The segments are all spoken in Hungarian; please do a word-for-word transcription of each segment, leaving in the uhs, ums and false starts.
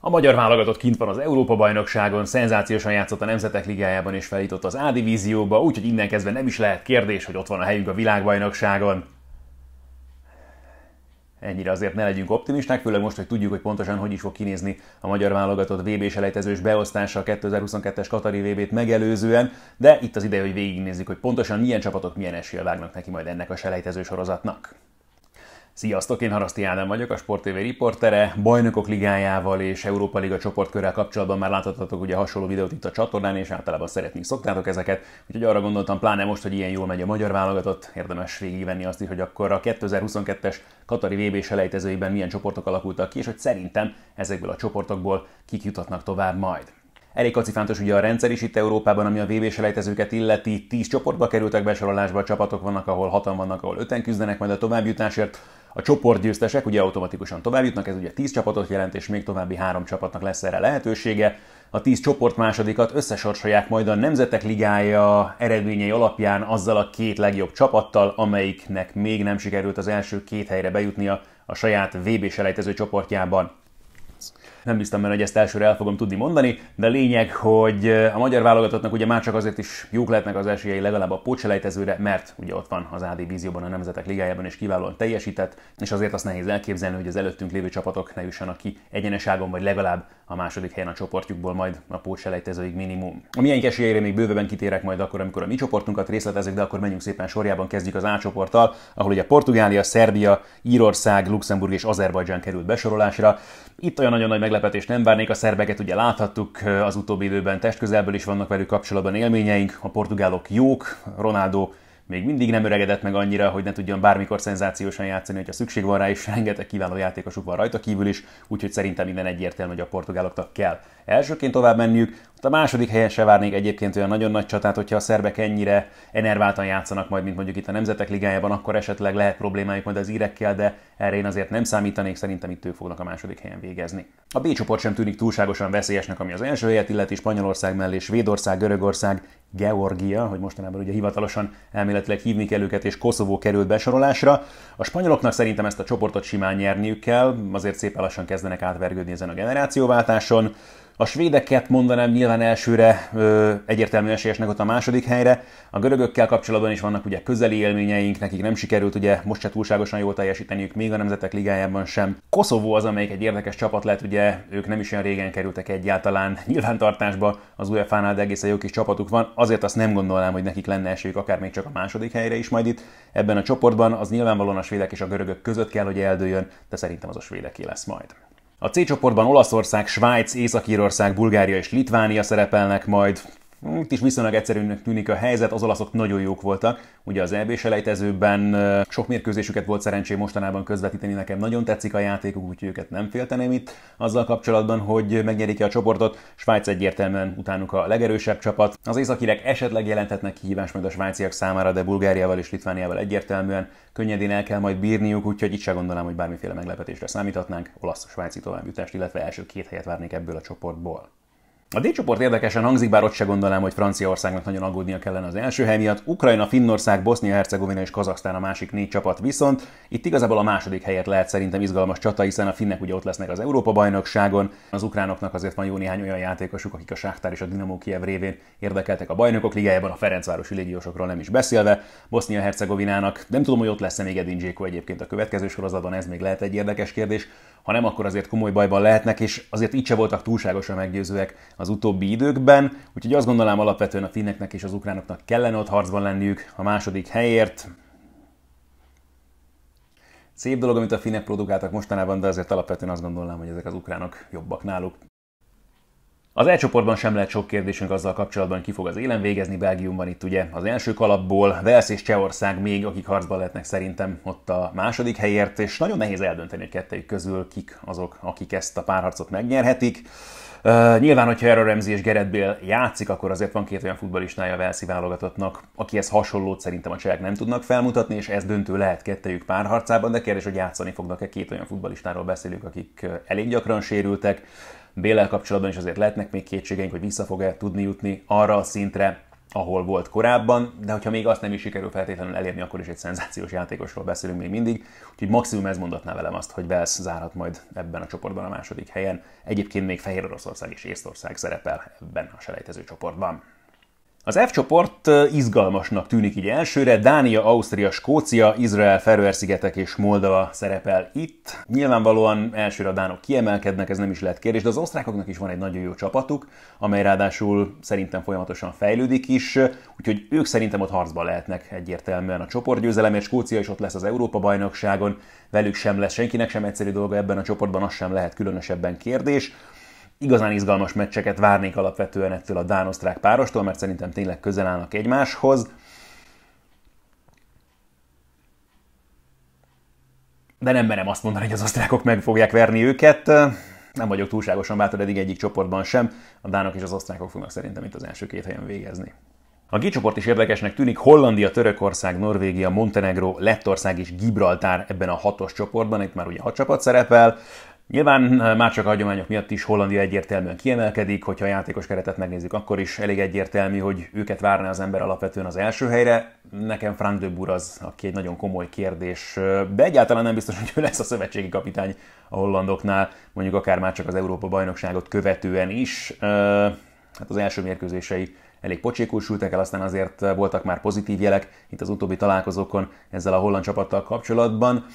A magyar válogatott kint van az Európa-bajnokságon, szenzációsan játszott a Nemzetek Ligájában és feljutott az A divízióba, úgyhogy innen kezdve nem is lehet kérdés, hogy ott van a helyünk a világbajnokságon. Ennyire azért ne legyünk optimisták, főleg most, hogy tudjuk, hogy pontosan hogy is fog kinézni a magyar válogatott vé bé-selejtezős beosztása a kétezer-huszonkettes katari vé bét megelőzően, de itt az ideje, hogy végignézzük, hogy pontosan milyen csapatok milyen eséllyel vágnak neki majd ennek a selejtező sorozatnak. Sziasztok, én Haraszti Ádám vagyok, a Sport té vé riportere. Bajnokok Ligájával és Európa Liga csoportkörrel kapcsolatban már láthattatok ugye hasonló videót itt a csatornán, és általában szeretnénk szoktátok ezeket, úgyhogy arra gondoltam, pláne most, hogy ilyen jól megy a magyar válogatott, érdemes végigvenni azt is, hogy akkor a kétezer-huszonkettes Katari vé bé selejtezőiben milyen csoportok alakultak ki, és hogy szerintem ezekből a csoportokból kik juthatnak tovább majd. Elég kacifántos ugye a rendszer is itt Európában, ami a vé bé-selejtezőket illeti. tíz csoportba kerültek besorolásba, csapatok vannak, ahol hatan vannak, ahol öten küzdenek majd a továbbjutásért. A csoportgyőztesek ugye automatikusan továbbjutnak, ez ugye tíz csapatot jelent, és még további három csapatnak lesz erre lehetősége. A tíz csoport másodikat összesorsolják majd a Nemzetek Ligája eredményei alapján azzal a két legjobb csapattal, amelyiknek még nem sikerült az első két helyre bejutnia a saját vé bé-selejtező csoportjában. Nem bíztam benne, hogy ezt elsőre el fogom tudni mondani, de lényeg, hogy a magyar válogatottnak ugye már csak azért is jók lehetnek az esélyei legalább a pótselejtezőre, mert ugye ott van az A divízióban, a Nemzetek Ligájában is kiválóan teljesített, és azért azt nehéz elképzelni, hogy az előttünk lévő csapatok ne jussanak ki egyeneságon, vagy legalább a második helyen a csoportjukból majd a pótselejtezőig minimum. A miénk esélyeire még bővebben kitérek majd akkor, amikor a mi csoportunkat részletezik, de akkor menjünk szépen sorjában, kezdjük az A csoporttal, ahol ugye Portugália, Szerbia, Írország, Luxemburg és Azerbajdzsán került besorolásra. Itt olyan nagyon nagy meglepetést nem várnék, a szerbeket ugye láthattuk, az utóbbi időben testközelből is vannak velük kapcsolatban élményeink, a portugálok jók, Ronaldo még mindig nem öregedett meg annyira, hogy ne tudjon bármikor szenzációsan játszani, hogyha szükség van rá, és rengeteg kiváló játékosuk van rajta kívül is, úgyhogy szerintem minden egyértelmű, hogy a portugáloknak kell elsőként tovább menniük. A második helyen se várnék egyébként olyan nagyon nagy csatát, hogyha a szerbek ennyire enerváltan játszanak majd, mint mondjuk itt a Nemzetek Ligájában, akkor esetleg lehet problémájuk majd az írekkel, de erre én azért nem számítanék, szerintem itt ők fognak a második helyen végezni. A B csoport sem tűnik túlságosan veszélyesnek, ami az első helyet illeti, Spanyolország mellé Svédország, Görögország, Georgia, hogy mostanában ugye hivatalosan elméletileg hívni kell őket, és Koszovó került besorolásra. A spanyoloknak szerintem ezt a csoportot simán nyerniük kell, azért szépen lassan kezdenek átvergődni ezen a generációváltáson. A svédeket mondanám nyilván elsőre ö, egyértelmű esélyesnek ott a második helyre. A görögökkel kapcsolatban is vannak ugye közeli élményeink, nekik nem sikerült ugye most se túlságosan jól teljesíteniük, még a Nemzetek Ligájában sem. Koszovó az, amelyik egy érdekes csapat lett, ugye ők nem is olyan régen kerültek egyáltalán nyilvántartásba, az u ef á-nál, de egészen jó kis csapatuk van, azért azt nem gondolnám, hogy nekik lenne esélyük akár még csak a második helyre is majd itt ebben a csoportban, az nyilvánvalóan a svédek és a görögök között kell, hogy eldőljön, de szerintem az a svédeké lesz majd. A C csoportban Olaszország, Svájc, Észak-Írország, Bulgária és Litvánia szerepelnek majd. Itt is viszonylag egyszerűnek tűnik a helyzet, az olaszok nagyon jók voltak. Ugye az é bé-selejtezőben sok mérkőzésüket volt szerencsém mostanában közvetíteni, nekem nagyon tetszik a játékuk, úgyhogy őket nem félteném itt azzal kapcsolatban, hogy megnyerik a csoportot. Svájc egyértelműen utánuk a legerősebb csapat. Az északirek esetleg jelenthetnek kihívást majd a svájciak számára, de Bulgáriával és Litvániával egyértelműen könnyedén el kell majd bírniuk, úgyhogy itt sem gondolom, hogy bármiféle meglepetésre számíthatnánk. Olasz-svájci továbbjutást, illetve első két helyet várnék ebből a csoportból. A D csoport érdekesen hangzik, bár ott se gondolnám, hogy Franciaországnak nagyon aggódnia kellene az első hely miatt. Ukrajna, Finnország, Bosznia-Hercegovina és Kazahsztán a másik négy csapat viszont. Itt igazából a második helyet lehet szerintem izgalmas csata, hiszen a finnek ugye ott lesznek az Európa-bajnokságon. Az ukránoknak azért van jó néhány olyan játékosuk, akik a Sáktár és a Dinamo Kijev révén érdekeltek a Bajnokok Ligájában, a Ferencvárosi légiósokról nem is beszélve. Bosznia-Hercegovinának nem tudom, hogy ott lesz-e még Edin Džeko egyébként a következő sorozatban, ez még lehet egy érdekes kérdés. Ha nem, akkor azért komoly bajban lehetnek, és azért így se voltak túlságosan meggyőzőek az utóbbi időkben, úgyhogy azt gondolom, alapvetően a finneknek és az ukránoknak kellene ott harcban lenniük a második helyért. Szép dolog, amit a finnek produkáltak mostanában, de azért alapvetően azt gondolom, hogy ezek az ukránok jobbak náluk. Az E csoportban sem lehet sok kérdésünk azzal kapcsolatban, ki fog az élen végezni. Belgiumban itt ugye az első kalapból, Velsz és Csehország még, akik harcban lehetnek szerintem ott a második helyért, és nagyon nehéz eldönteni, hogy kettejük közül kik azok, akik ezt a párharcot megnyerhetik. Uh, nyilván, hogyha Aaron Ramsey és Gareth Bale játszik, akkor azért van két olyan futballistája a velszi válogatottnak, akihez hasonlót szerintem a csehek nem tudnak felmutatni, és ez döntő lehet kettejük párharcában, de kérdés, hogy játszani fognak-e, két olyan futballistáról beszélünk, akik elég gyakran sérültek. Bale-el kapcsolatban is azért lehetnek még kétségeink, hogy vissza fog-e tudni jutni arra a szintre, ahol volt korábban, de hogyha még azt nem is sikerül feltétlenül elérni, akkor is egy szenzációs játékosról beszélünk még mindig. Úgyhogy maximum ez mondatná velem azt, hogy Wales zárhat majd ebben a csoportban a második helyen. Egyébként még Fehér Oroszország és Észtország szerepel ebben a selejtező csoportban. Az F csoport izgalmasnak tűnik így elsőre, Dánia, Ausztria, Skócia, Izrael, Feröer-szigetek és Moldova szerepel itt. Nyilvánvalóan elsőre a dánok kiemelkednek, ez nem is lehet kérdés, de az osztrákoknak is van egy nagyon jó csapatuk, amely ráadásul szerintem folyamatosan fejlődik is, úgyhogy ők szerintem ott harcban lehetnek egyértelműen a csoportgyőzelemért. Skócia is ott lesz az Európa-bajnokságon, velük sem lesz senkinek sem egyszerű dolga ebben a csoportban, az sem lehet különösebben kérdés. Igazán izgalmas meccseket várnék alapvetően ettől a dán-osztrák párostól, mert szerintem tényleg közel állnak egymáshoz. De nem merem azt mondani, hogy az osztrákok meg fogják verni őket. Nem vagyok túlságosan bátor eddig egyik csoportban sem. A dánok és az osztrákok fognak szerintem itt az első két helyen végezni. A G csoport is érdekesnek tűnik, Hollandia, Törökország, Norvégia, Montenegro, Lettország és Gibraltár ebben a hatos csoportban, itt már ugye hat csapat szerepel. Nyilván már csak a hagyományok miatt is Hollandia egyértelműen kiemelkedik, hogyha a játékos keretet megnézzük, akkor is elég egyértelmű, hogy őket várná az ember alapvetően az első helyre. Nekem Frank de Boer az, aki egy nagyon komoly kérdés, de egyáltalán nem biztos, hogy ő lesz a szövetségi kapitány a hollandoknál, mondjuk akár már csak az Európa-bajnokságot követően is. Hát az első mérkőzései elég pocsékosültek el, aztán azért voltak már pozitív jelek itt az utóbbi találkozókon ezzel a holland csapattal kapcsolatban.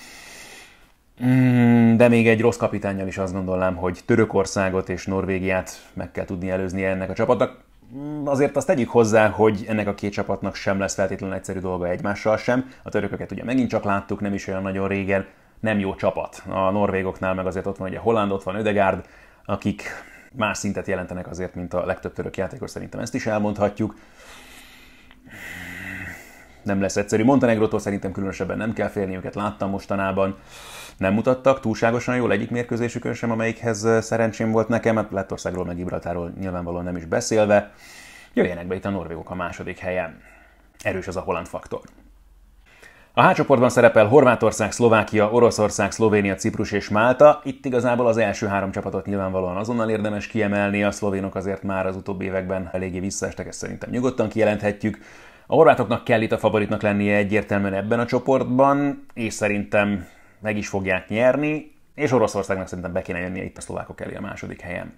De még egy rossz kapitánnyal is azt gondolnám, hogy Törökországot és Norvégiát meg kell tudni előzni ennek a csapatnak. Azért azt tegyük hozzá, hogy ennek a két csapatnak sem lesz feltétlenül egyszerű dolga egymással sem. A törököket ugye megint csak láttuk, nem is olyan nagyon régen, nem jó csapat. A norvégoknál meg azért ott van ugye Holland, ott van Ödegárd, akik más szintet jelentenek azért, mint a legtöbb török játékos, szerintem ezt is elmondhatjuk. Nem lesz egyszerű. Montenegrótól szerintem különösebben nem kell félni, őket láttam mostanában. Nem mutattak túlságosan jól egyik mérkőzésükön sem, amelyikhez szerencsém volt nekem, hát Lettországról meg Gibraltáról nyilvánvalóan nem is beszélve. Jöjjenek be itt a norvégok a második helyen. Erős az a holland faktor. A H csoportban szerepel Horvátország, Szlovákia, Oroszország, Szlovénia, Ciprus és Málta. Itt igazából az első három csapatot nyilvánvalóan azonnal érdemes kiemelni, a szlovénok azért már az utóbbi években eléggé visszaestek, ezt szerintem nyugodtan kijelenthetjük. A horvátoknak kell itt a favoritnak lennie egyértelműen ebben a csoportban, és szerintem meg is fogják nyerni, és Oroszországnak szerintem be kéne jönnie itt a szlovákok elé a második helyen.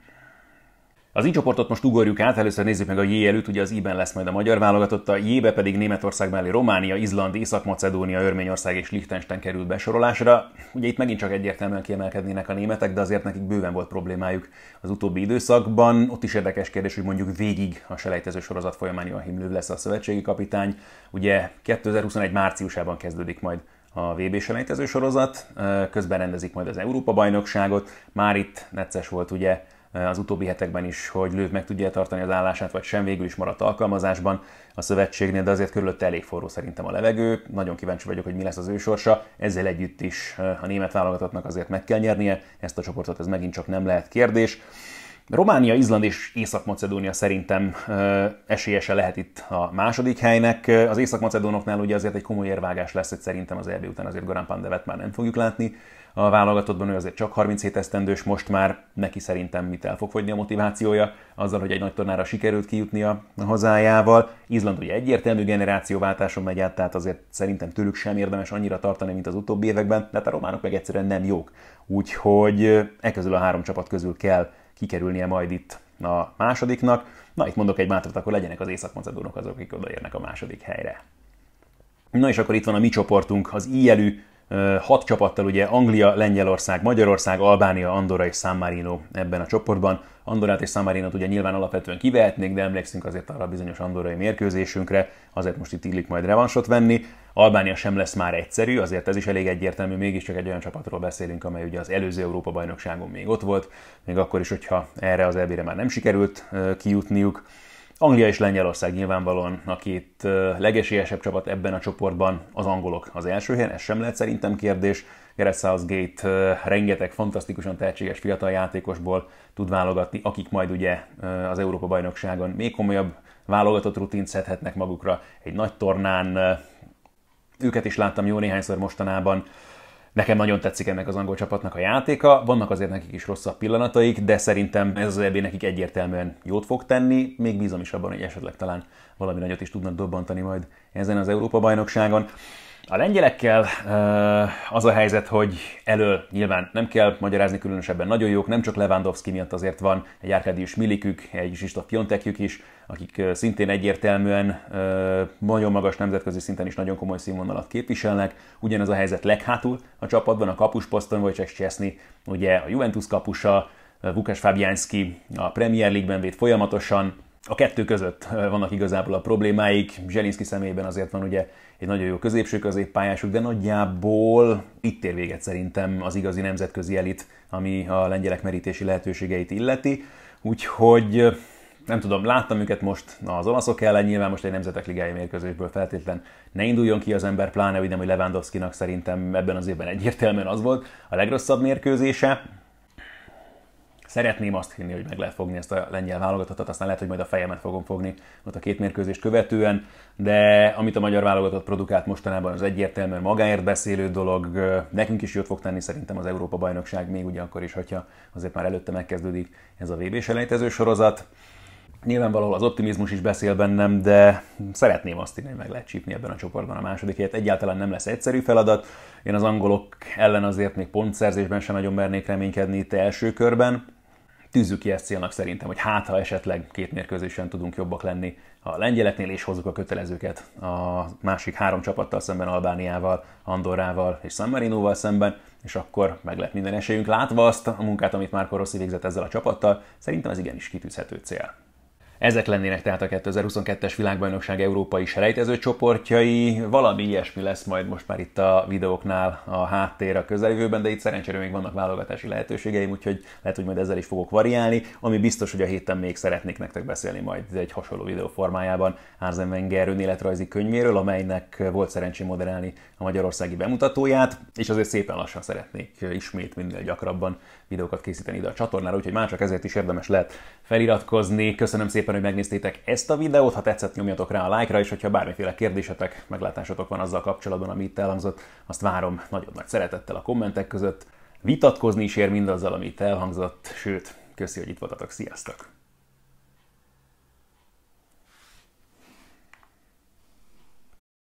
Az I csoportot most ugorjuk át, először nézzük meg a J előtt, ugye az I-ben lesz majd a magyar válogatott, a J-be pedig Németország mellé Románia, Izland, Észak-Macedónia, Örményország és Liechtenstein került besorolásra. Ugye itt megint csak egyértelműen kiemelkednének a németek, de azért nekik bőven volt problémájuk az utóbbi időszakban. Ott is érdekes kérdés, hogy mondjuk végig a selejtező sorozat folyamán Joachim Löw lesz a szövetségi kapitány. Ugye kétezer-huszonegy márciusában kezdődik majd a vé bé-selejtező sorozat, közben rendezik majd az Európa-bajnokságot. Már itt necces volt ugye az utóbbi hetekben is, hogy Löw meg tudja tartani az állását, vagy sem, végül is maradt alkalmazásban a szövetségnél, de azért körülötte elég forró szerintem a levegő. Nagyon kíváncsi vagyok, hogy mi lesz az ő sorsa. Ezzel együtt is a német válogatottnak azért meg kell nyernie ezt a csoportot, ez megint csak nem lehet kérdés. Románia, Izland és Észak-Macedónia szerintem esélyese lehet itt a második helynek. Az észak-macedónoknál ugye azért egy komoly érvágás lesz, hogy szerintem az é bé után azért Goran Pandevet már nem fogjuk látni a válogatottban, ő azért csak harminchét esztendős most már, neki szerintem mit el fog fogyni a motivációja azzal, hogy egy nagy tornára sikerült kijutnia a hazájával. Izland ugye egyértelmű generációváltáson megy át, tehát azért szerintem tőlük sem érdemes annyira tartani, mint az utóbbi években, de a románok meg egyszerűen nem jók. Úgyhogy e közül a három csapat közül kell kikerülnie majd itt a másodiknak. Na, itt mondok egy bátrat, akkor legyenek az észak-macedónok azok, akik odaérnek a második helyre. Na és akkor itt van a mi csoportunk, az I jelű hat csapattal, ugye Anglia, Lengyelország, Magyarország, Albánia, Andorra és San Marino ebben a csoportban. Andorrát és San Marinót ugye nyilván alapvetően kivehetnék, de emlékszünk azért arra bizonyos andorrai mérkőzésünkre, azért most itt illik majd revansot venni. Albánia sem lesz már egyszerű, azért ez is elég egyértelmű, mégiscsak egy olyan csapatról beszélünk, amely ugye az előző Európa-bajnokságon még ott volt, még akkor is, hogyha erre az é bére már nem sikerült kijutniuk. Anglia és Lengyelország nyilvánvalóan a két legesélyesebb csapat ebben a csoportban, az angolok az első helyen, ez sem lehet szerintem kérdés. Gareth Southgate rengeteg fantasztikusan tehetséges fiatal játékosból tud válogatni, akik majd ugye az Európa-bajnokságon még komolyabb válogatott rutint szedhetnek magukra egy nagy tornán. Őket is láttam jó néhányszor mostanában. Nekem nagyon tetszik ennek az angol csapatnak a játéka, vannak azért nekik is rosszabb pillanataik, de szerintem ez az é bé nekik egyértelműen jót fog tenni, még bízom is abban, hogy esetleg talán valami nagyot is tudnak dobbantani majd ezen az Európa-bajnokságon. A lengyelekkel az a helyzet, hogy elől nyilván nem kell magyarázni, különösebben nagyon jók, nem csak Lewandowski miatt, azért van egy Arkadiusz Milikük, egy Zsista Pjontekjük is, akik szintén egyértelműen nagyon magas nemzetközi szinten is nagyon komoly színvonalat képviselnek. Ugyanez a helyzet leghátul a csapatban, a kapusposzton, vagy csak Császny, ugye a Juventus kapusa, Vukasz Fabianszki a Premier League-ben véd folyamatosan. A kettő között vannak igazából a problémáik, Zielinski személyében azért van ugye egy nagyon jó középső középpályásuk, de nagyjából itt ér véget szerintem az igazi nemzetközi elit, ami a lengyelek merítési lehetőségeit illeti. Úgyhogy nem tudom, láttam őket most az olaszok ellen, nyilván most egy nemzetek ligája mérkőzésből feltétlen ne induljon ki az ember, pláne úgy nem, hogy Lewandowskinak szerintem ebben az évben egyértelműen az volt a legrosszabb mérkőzése. Szeretném azt hinni, hogy meg lehet fogni ezt a lengyel válogatottat, aztán lehet, hogy majd a fejemet fogom fogni ott a két mérkőzést követően, de amit a magyar válogatott produkált mostanában, az egyértelműen magáért beszélő dolog, nekünk is jót fog tenni szerintem az Európa-bajnokság, még ugye akkor is, hogyha azért már előtte megkezdődik ez a vé bé-selejtező sorozat. Nyilvánvalóan az optimizmus is beszél bennem, de szeretném azt hinni, hogy meg lehet csípni ebben a csoportban a második helyet. Egyáltalán nem lesz egyszerű feladat. Én az angolok ellen azért még pontszerzésben sem nagyon mernék reménykedni itt első körben. Tűzzük ki ezt célnak szerintem, hogy hát, ha esetleg két mérkőzésen tudunk jobbak lenni a lengyeleknél, és hozzuk a kötelezőket a másik három csapattal szemben, Albániával, Andorrával és San Marinóval szemben, és akkor meg lehet minden esélyünk. Látva azt a munkát, amit Marco Rossi végzett ezzel a csapattal, szerintem ez igenis kitűzhető cél. Ezek lennének tehát a kétezer-huszonkettes világbajnokság európai selejtező csoportjai. Valami ilyesmi lesz majd most már itt a videóknál a háttér a közeljövőben, de itt szerencsére még vannak válogatási lehetőségeim, úgyhogy lehet, hogy majd ezzel is fogok variálni. Ami biztos, hogy a héten még szeretnék nektek beszélni majd egy hasonló videó formájában Arzen Wenger önéletrajzi könyvéről, amelynek volt szerencsém moderálni a magyarországi bemutatóját, és azért szépen lassan szeretnék ismét minél gyakrabban videókat készíteni ide a csatornára, úgyhogy már csak ezért is érdemes lehet feliratkozni. Köszönöm szépen, hogy megnéztétek ezt a videót, ha tetszett, nyomjatok rá a lájkra, és hogyha bármiféle kérdésetek, meglátásotok van azzal kapcsolatban, ami itt elhangzott, azt várom nagyon nagy szeretettel a kommentek között. Vitatkozni is ér mindazzal, ami itt elhangzott, sőt, köszi, hogy itt voltatok, sziasztok!